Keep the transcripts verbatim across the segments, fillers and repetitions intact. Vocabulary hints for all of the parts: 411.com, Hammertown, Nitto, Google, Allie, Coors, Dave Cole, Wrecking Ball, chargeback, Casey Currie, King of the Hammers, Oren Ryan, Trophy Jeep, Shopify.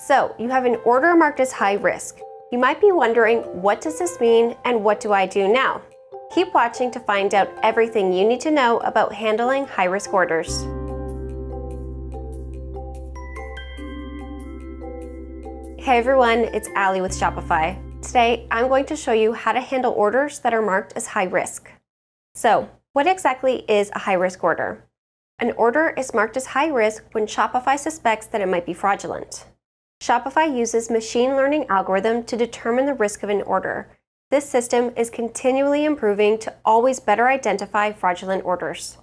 So you have an order marked as high risk. You might be wondering, what does this mean and what do I do now? Keep watching to find out everything you need to know about handling high-risk orders. Hey everyone, it's Allie with Shopify. Today, I'm going to show you how to handle orders that are marked as high risk. So, what exactly is a high-risk order? An order is marked as high risk when Shopify suspects that it might be fraudulent. Shopify uses machine learning algorithm to determine the risk of an order. This system is continually improving to always better identify fraudulent orders.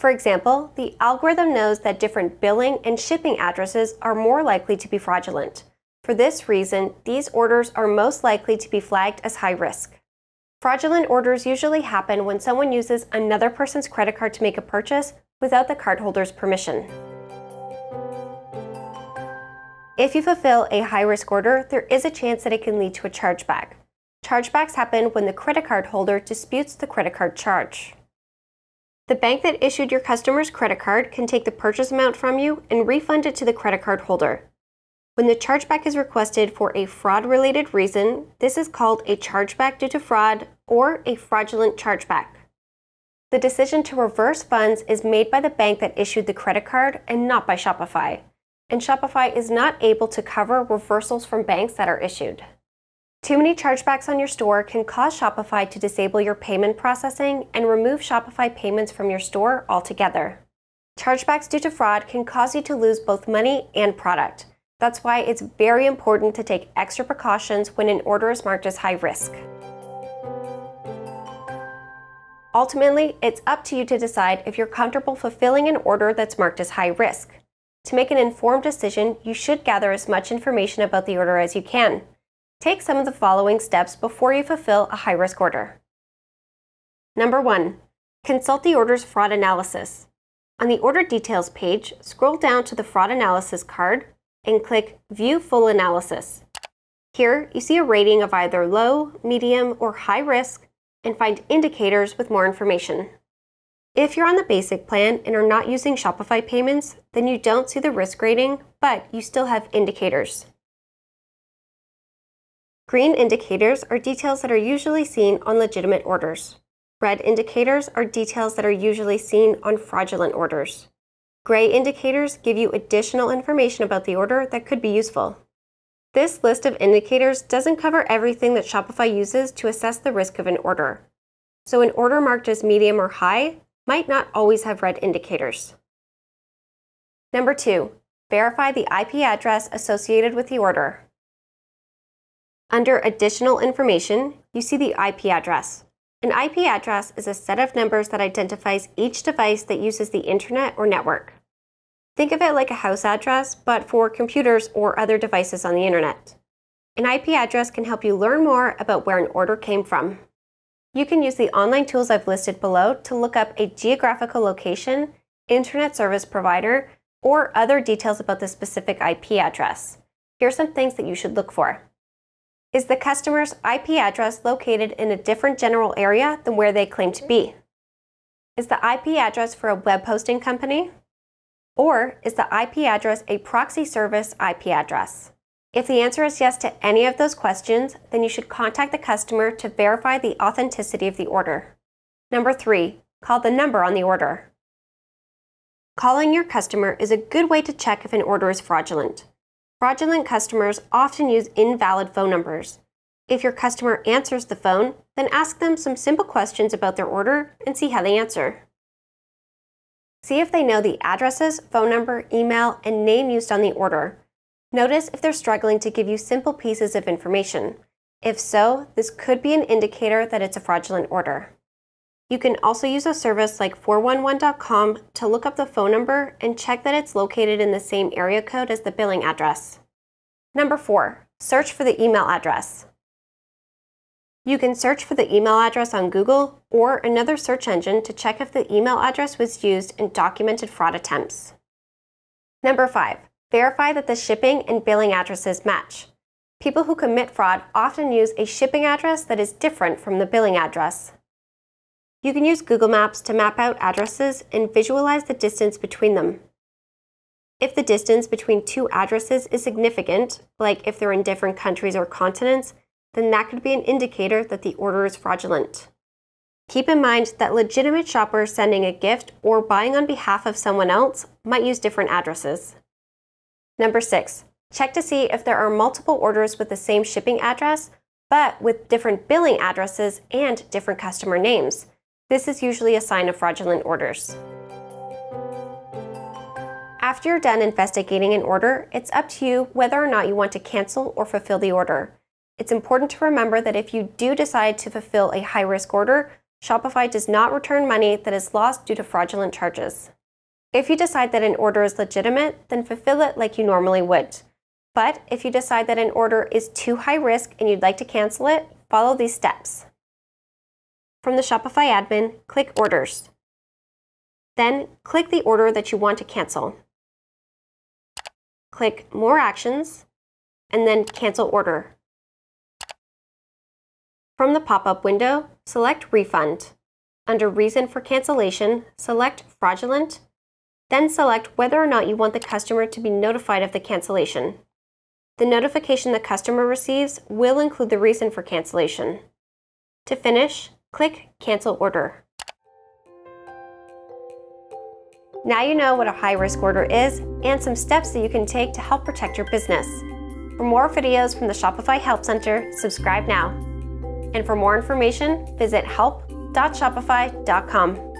For example, the algorithm knows that different billing and shipping addresses are more likely to be fraudulent. For this reason, these orders are most likely to be flagged as high risk. Fraudulent orders usually happen when someone uses another person's credit card to make a purchase without the cardholder's permission. If you fulfill a high-risk order, there is a chance that it can lead to a chargeback. Chargebacks happen when the credit card holder disputes the credit card charge. The bank that issued your customer's credit card can take the purchase amount from you and refund it to the credit card holder. When the chargeback is requested for a fraud-related reason, this is called a chargeback due to fraud or a fraudulent chargeback. The decision to reverse funds is made by the bank that issued the credit card and not by Shopify, and Shopify is not able to cover reversals from banks that are issued. Too many chargebacks on your store can cause Shopify to disable your payment processing and remove Shopify payments from your store altogether. Chargebacks due to fraud can cause you to lose both money and product. That's why it's very important to take extra precautions when an order is marked as high risk. Ultimately, it's up to you to decide if you're comfortable fulfilling an order that's marked as high risk. To make an informed decision, you should gather as much information about the order as you can. Take some of the following steps before you fulfill a high-risk order. Number one, consult the order's fraud analysis. On the order details page, scroll down to the fraud analysis card and click View Full Analysis. Here, you see a rating of either low, medium, or high risk and find indicators with more information. If you're on the basic plan and are not using Shopify payments, then you don't see the risk rating, but you still have indicators. Green indicators are details that are usually seen on legitimate orders. Red indicators are details that are usually seen on fraudulent orders. Gray indicators give you additional information about the order that could be useful. This list of indicators doesn't cover everything that Shopify uses to assess the risk of an order. So an order marked as medium or high might not always have red indicators. Number two, verify the I P address associated with the order. Under Additional Information, you see the I P address. An I P address is a set of numbers that identifies each device that uses the internet or network. Think of it like a house address, but for computers or other devices on the internet. An I P address can help you learn more about where an order came from. You can use the online tools I've listed below to look up a geographical location, internet service provider, or other details about the specific I P address. Here are some things that you should look for. Is the customer's I P address located in a different general area than where they claim to be? Is the I P address for a web hosting company? Or is the I P address a proxy service I P address? If the answer is yes to any of those questions, then you should contact the customer to verify the authenticity of the order. Number three, call the number on the order. Calling your customer is a good way to check if an order is fraudulent. Fraudulent customers often use invalid phone numbers. If your customer answers the phone, then ask them some simple questions about their order and see how they answer. See if they know the addresses, phone number, email, and name used on the order. Notice if they're struggling to give you simple pieces of information. If so, this could be an indicator that it's a fraudulent order. You can also use a service like four one one dot com to look up the phone number and check that it's located in the same area code as the billing address. Number four, search for the email address. You can search for the email address on Google or another search engine to check if the email address was used in documented fraud attempts. Number five, verify that the shipping and billing addresses match. People who commit fraud often use a shipping address that is different from the billing address. You can use Google Maps to map out addresses and visualize the distance between them. If the distance between two addresses is significant, like if they're in different countries or continents, then that could be an indicator that the order is fraudulent. Keep in mind that legitimate shoppers sending a gift or buying on behalf of someone else might use different addresses. Number six, check to see if there are multiple orders with the same shipping address, but with different billing addresses and different customer names. This is usually a sign of fraudulent orders. After you're done investigating an order, it's up to you whether or not you want to cancel or fulfill the order. It's important to remember that if you do decide to fulfill a high-risk order, Shopify does not return money that is lost due to fraudulent charges. If you decide that an order is legitimate, then fulfill it like you normally would. But if you decide that an order is too high risk and you'd like to cancel it, follow these steps. From the Shopify admin, click Orders. Then click the order that you want to cancel. Click More Actions, and then Cancel Order. From the pop-up window, select Refund. Under Reason for Cancellation, select Fraudulent, then select whether or not you want the customer to be notified of the cancellation. The notification the customer receives will include the reason for cancellation. To finish, click Cancel Order. Now you know what a high-risk order is and some steps that you can take to help protect your business. For more videos from the Shopify Help Center, subscribe now. And for more information, visit help dot shopify dot com.